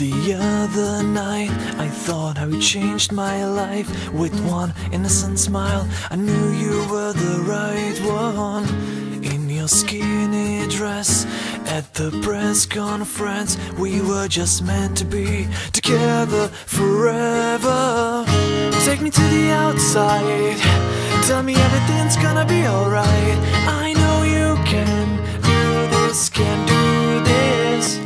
The other night I thought how you changed my life with one innocent smile. I knew you were the right one. In your skinny dress at the press conference, we were just meant to be together forever. Take me to the outside, tell me everything's gonna be alright. I know you can do this, can do this.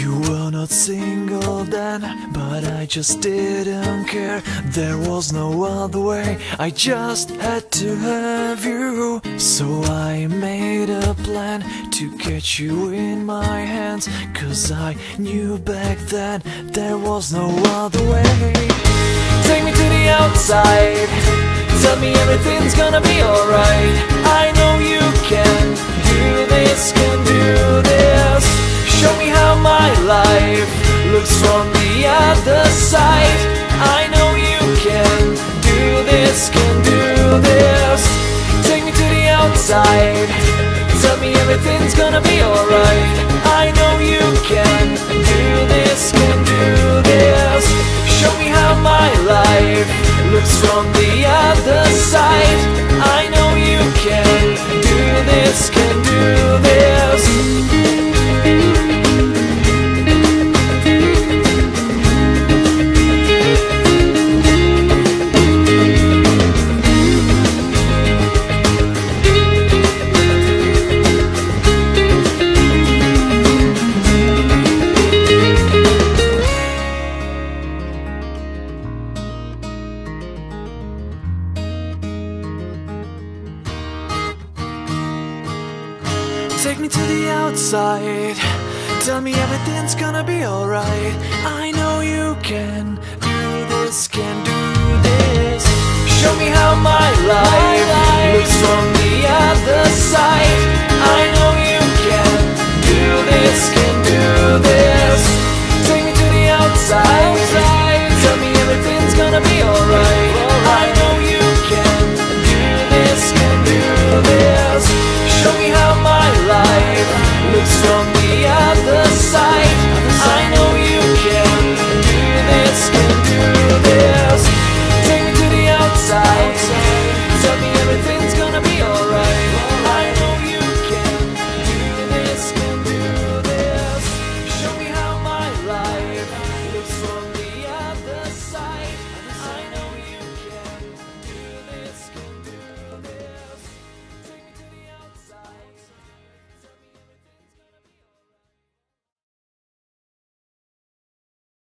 You were not single then, but I just didn't care. There was no other way, I just had to have you. So I made a plan to get you in my hands, 'cause I knew back then there was no other way. Take me to the outside, tell me everything's gonna be alright. I know you can do this, can do this. Show me how my life looks from the other side. I know you can do this, take me to the outside. Tell me everything's gonna be alright. I know you can do this, show me how my life looks from the other side. I know you can do this. Take me to the outside, tell me everything's gonna be alright. I know you can do this. Show me how my life looks from the other side.